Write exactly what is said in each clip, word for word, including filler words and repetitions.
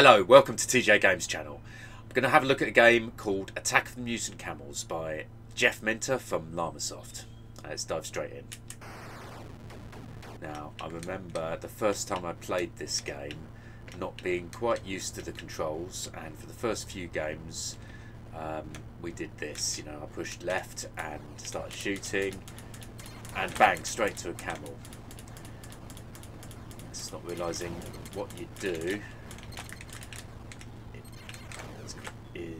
Hello, welcome to T J Games channel. I'm going to have a look at a game called Attack of the Mutant Camels by Jeff Minter from Llamasoft. Let's dive straight in. Now, I remember the first time I played this game not being quite used to the controls, and for the first few games um, we did this. You know, I pushed left and started shooting and bang, straight to a camel. It's not realising what you do.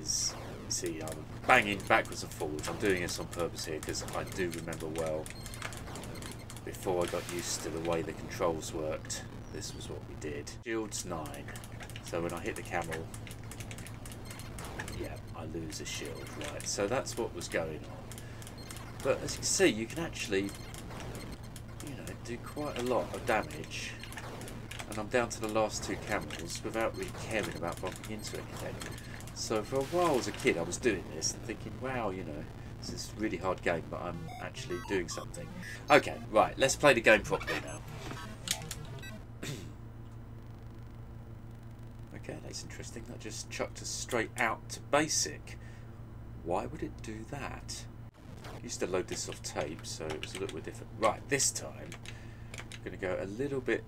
Is, see, I'm banging backwards and forwards. I'm doing this on purpose here because I do remember well, before I got used to the way the controls worked, this was what we did. Shields nine. So when I hit the camel, yeah, I lose a shield, right? So that's what was going on. But as you can see, you can actually, you know, do quite a lot of damage. And I'm down to the last two camels without really caring about bumping into anything. So for a while as a kid I was doing this and thinking, wow, you know, this is a really hard game, but I'm actually doing something. Okay, right, let's play the game properly now. Okay, that's interesting. That just chucked us straight out to basic. Why would it do that? I used to load this off tape, so it was a little bit different. Right, this time I'm going to go a little bit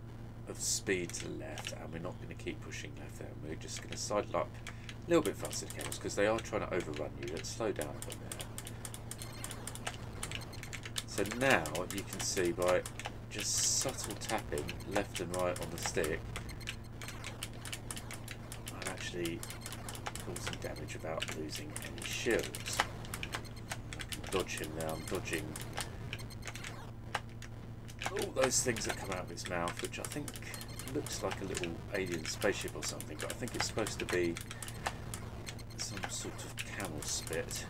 of speed to the left, and we're not going to keep pushing left there. We're just going to sidle up a little bit faster than camels because they are trying to overrun you. Let's slow down a bit there. So now you can see by just subtle tapping left and right on the stick, I'm actually causing damage without losing any shields. I can dodge him now. I'm dodging all those things that come out of his mouth, which I think looks like a little alien spaceship or something, but I think it's supposed to be some sort of camel spit.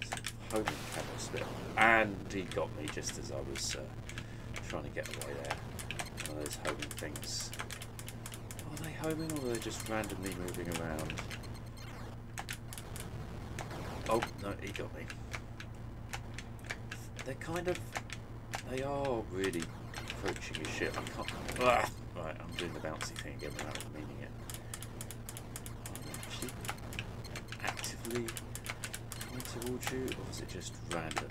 Some homing camel spit. And he got me just as I was uh, trying to get away there. One of those homing things. Are they homing or are they just randomly moving around? Oh, no, he got me. They're kind of... They are really approaching your ship. I can't... Ugh. Right, I'm doing the bouncy thing again without meaning it. I'm actually actively coming towards you, or is it just random?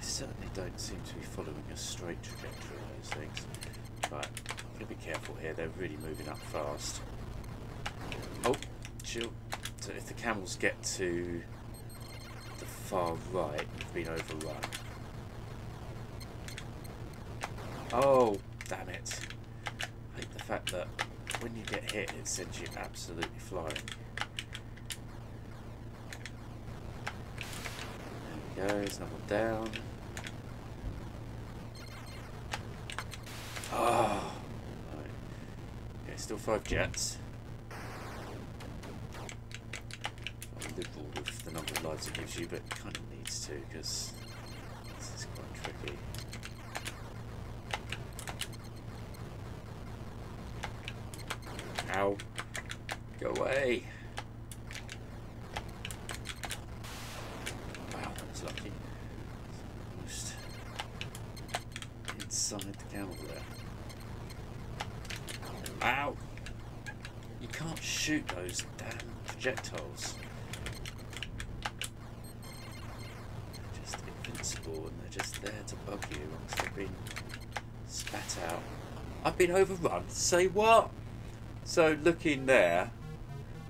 They certainly don't seem to be following a straight trajectory of those things. Right, I'm going to be careful here, they're really moving up fast. Oh, shield. So if the camels get to... far right, you've been overrun. Oh, damn it. I hate the fact that when you get hit, it sends you absolutely flying. There we go, there's another one down. Oh! Right. Okay, still five jets. Liberal with the number of lives it gives you, but it kind of needs to because this is quite tricky. Ow! Go away! Wow, that was lucky. Almost inside the camel there. Ow! You can't shoot those damn projectiles. And they're just there to bug you once they've been spat out. I've been overrun. Say what? So looking there,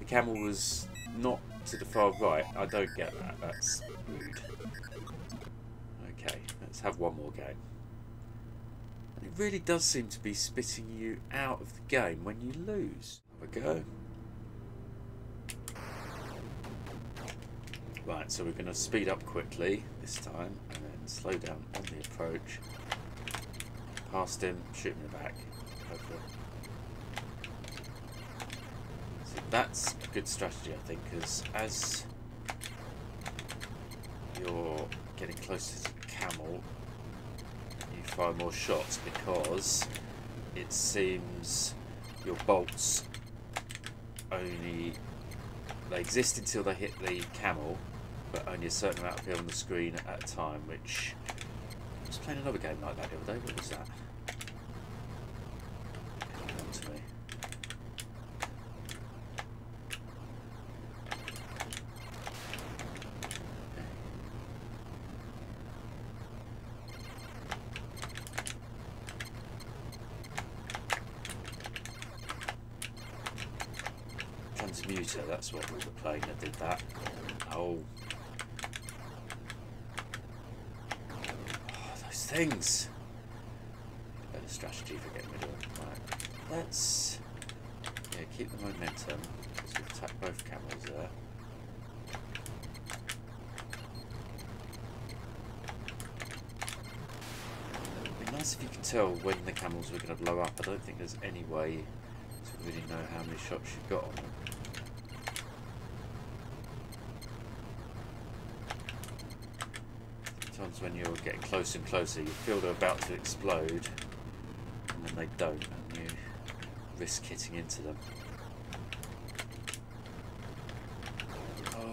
the camel was not to the far right. I don't get that. That's rude. Okay, let's have one more game. And it really does seem to be spitting you out of the game when you lose. Have a go. Right, so we're going to speed up quickly this time and then slow down on the approach. Past him, shoot him in the back. Hopefully. So that's a good strategy, I think, because as you're getting closer to the camel, you fire more shots because it seems your bolts only They exist until they hit the camel, but only a certain amount appear on the screen at a time, which... I was playing another game like that the other day. What was that? To me. Transmuter, that's what we were playing that did that. Oh. Things. Better strategy for getting rid of them. Right. Let's yeah, keep the momentum. Let's attack both camels there. It'd be nice if you could tell when the camels were going to blow up. I don't think there's any way to really know how many shots you've got on them. Sometimes when you're getting closer and closer, you feel they're about to explode, and then they don't, and you risk hitting into them. Oh,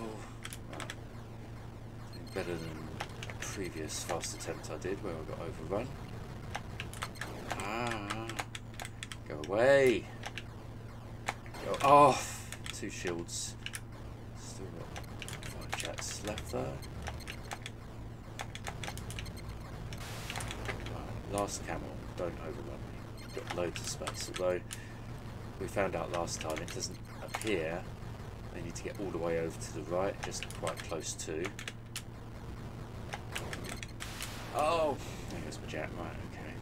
right. Doing better than the previous fast attempt I did, where I got overrun. Ah, go away. Go off. Two shields. Still got five jets left there. Last camel, don't overrun me. You've got loads of space, although we found out last time it doesn't appear. They need to get all the way over to the right, just quite close to. Oh, there goes my jet, right, okay.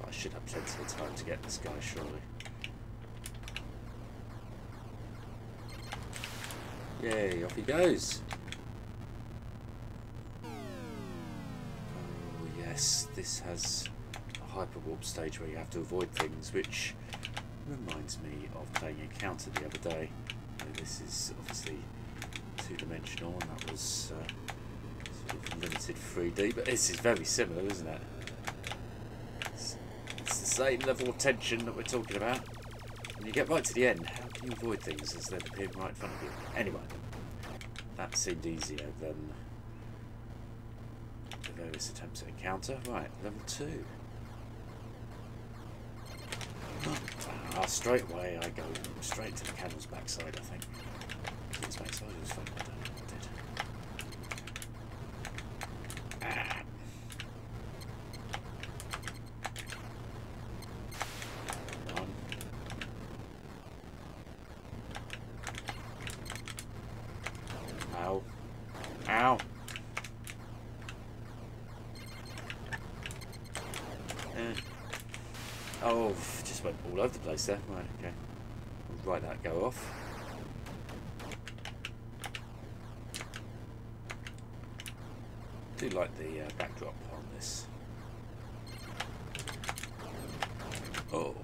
But I should have plenty of time to get this guy, surely. Yay, off he goes. This has a hyperwarp stage where you have to avoid things, which reminds me of playing Encounter the other day. Now, this is obviously two-dimensional, and that was uh, sort of limited three D, but this is very similar, isn't it? It's, it's the same level of tension that we're talking about. And you get right to the end. How can you avoid things as they appear right in front of you? Anyway, that seemed easier than various attempts at Encounter. Right, level two. Ah, straight away I go straight to the camel's backside, I think. Its backside was fine, I don't know what it did. Ah. Come on. Ow. Ow. Oh, just went all over the place there. Right, okay. We'll write that go off. I do like the uh, backdrop on this. Oh.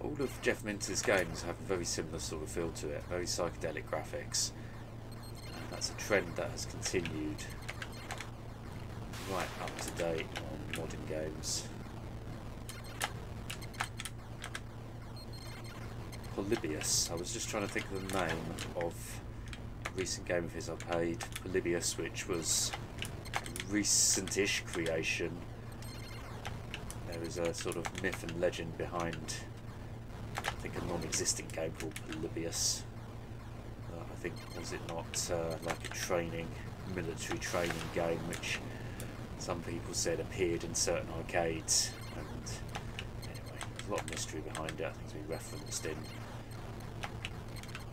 All of Jeff Minter's games have a very similar sort of feel to it, very psychedelic graphics. And that's a trend that has continued right up to date on modern games. Polybius. I was just trying to think of the name of a recent game of his I played, Polybius, which was a recent-ish creation. There is a sort of myth and legend behind, I think, a non-existent game called Polybius. Uh, I think, was it not uh, like a training, military training game, which some people said appeared in certain arcades, and anyway, there's a lot of mystery behind it. I think it's been referenced in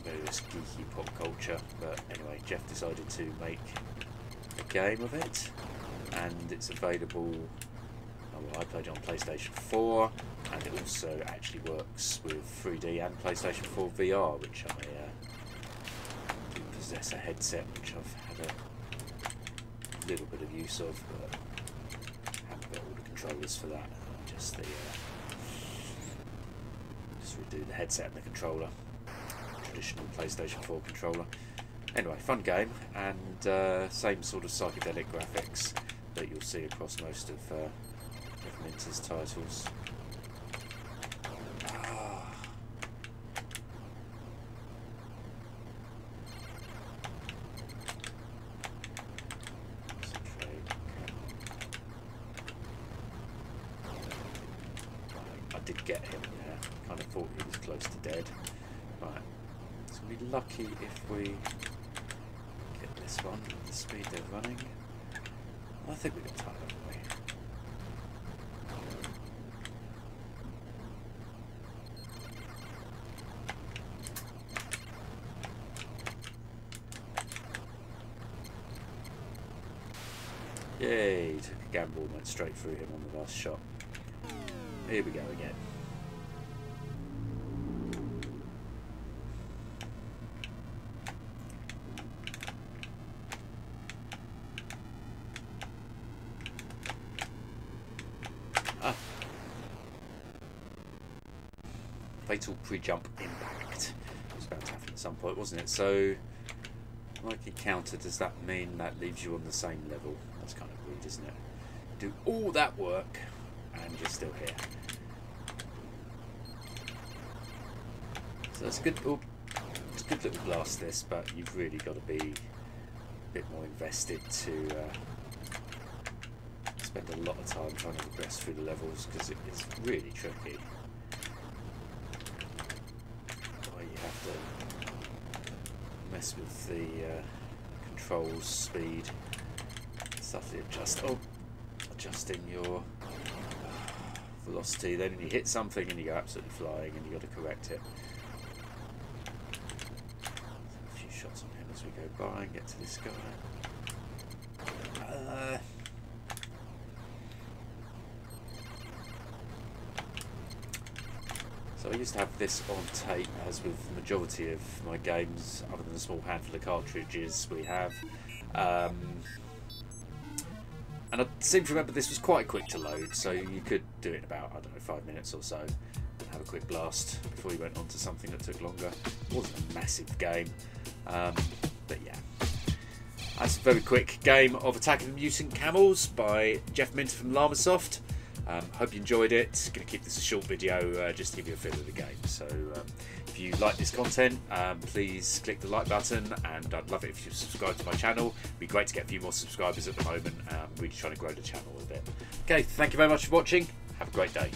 various geeky pop culture, but anyway, Jeff decided to make a game of it, and it's available. Oh, well, I played it on PlayStation four, and it also actually works with three D and PlayStation four V R, which I uh, do possess a headset, which I've had a little bit of use of, but haven't got all the controllers for that. Just the uh, just redo the headset and the controller, traditional PlayStation four controller. Anyway, fun game, and uh, same sort of psychedelic graphics that you'll see across most of uh, Jeff Minter's titles. Ah, did get him there. Kind of thought he was close to dead. Right, so we'll be lucky if we get this one at the speed they're running. I think we've got time, haven't we? Yay, took a gamble and went straight through him on the last shot. Here we go again. Ah. Fatal pre-jump impact. It was about to happen at some point, wasn't it? So, like Encounter, does that mean that leaves you on the same level? That's kind of rude, isn't it? Do all that work and you're still here. So it's a good, oh, it's a good little blast this, but you've really got to be a bit more invested to uh, spend a lot of time trying to progress through the levels because it is really tricky. Why you have to mess with the uh, controls, speed, stuff to adjust. Oh, adjusting your velocity, then when you hit something and you go absolutely flying and you got to correct it. A few shots on him as we go by and get to this guy. Uh, so I used to have this on tape, as with the majority of my games, other than a small handful of cartridges we have. Um, And I seem to remember this was quite quick to load, so you could do it in about, I don't know, five minutes or so and have a quick blast before you went on to something that took longer. It wasn't a massive game, um, but yeah. That's a very quick game of Attack of the Mutant Camels by Jeff Minter from Llamasoft. Um, hope you enjoyed it. Going to keep this a short video uh, just to give you a feel of the game. So um, if you like this content, um, please click the like button, and I'd love it if you subscribe to my channel. It'd be great to get a few more subscribers at the moment. Um, we're just trying to grow the channel a bit. Okay, thank you very much for watching. Have a great day.